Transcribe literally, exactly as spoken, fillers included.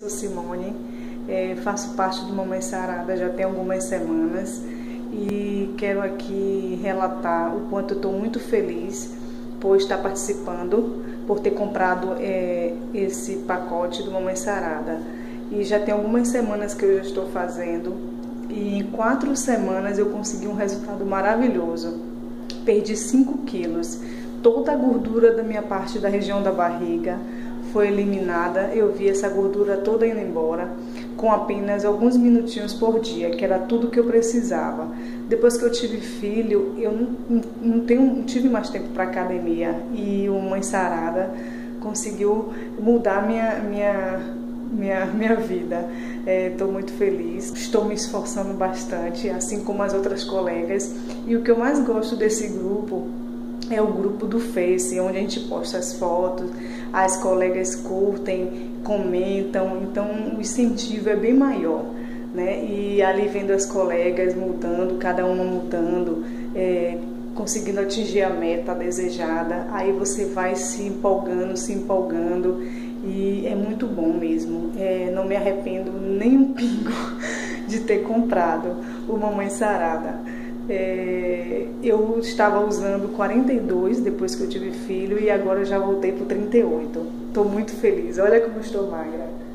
Sou Simone, é, faço parte do Mamãe Sarada já tem algumas semanas e quero aqui relatar o quanto eu estou muito feliz por estar participando, por ter comprado é, esse pacote do Mamãe Sarada. E já tem algumas semanas que eu já estou fazendo e em quatro semanas eu consegui um resultado maravilhoso. Perdi cinco quilos, toda a gordura da minha parte da região da barriga foi eliminada, eu vi essa gordura toda indo embora, com apenas alguns minutinhos por dia, que era tudo que eu precisava. Depois que eu tive filho, eu não, não, tenho, não tive mais tempo para academia, e o Mãe Sarada conseguiu mudar minha, minha, minha, minha vida. Estou é, muito feliz, estou me esforçando bastante, assim como as outras colegas, e o que eu mais gosto desse grupo é o grupo do Face, onde a gente posta as fotos, as colegas curtem, comentam, então o incentivo é bem maior, né? E ali vendo as colegas mudando, cada uma mudando, é, conseguindo atingir a meta desejada, aí você vai se empolgando, se empolgando, e é muito bom mesmo. É, não me arrependo nem um pingo de ter comprado o Mamãe Sarada. É, eu estava usando quarenta e dois depois que eu tive filho e agora já voltei para trinta e oito. Estou muito feliz, olha como estou magra.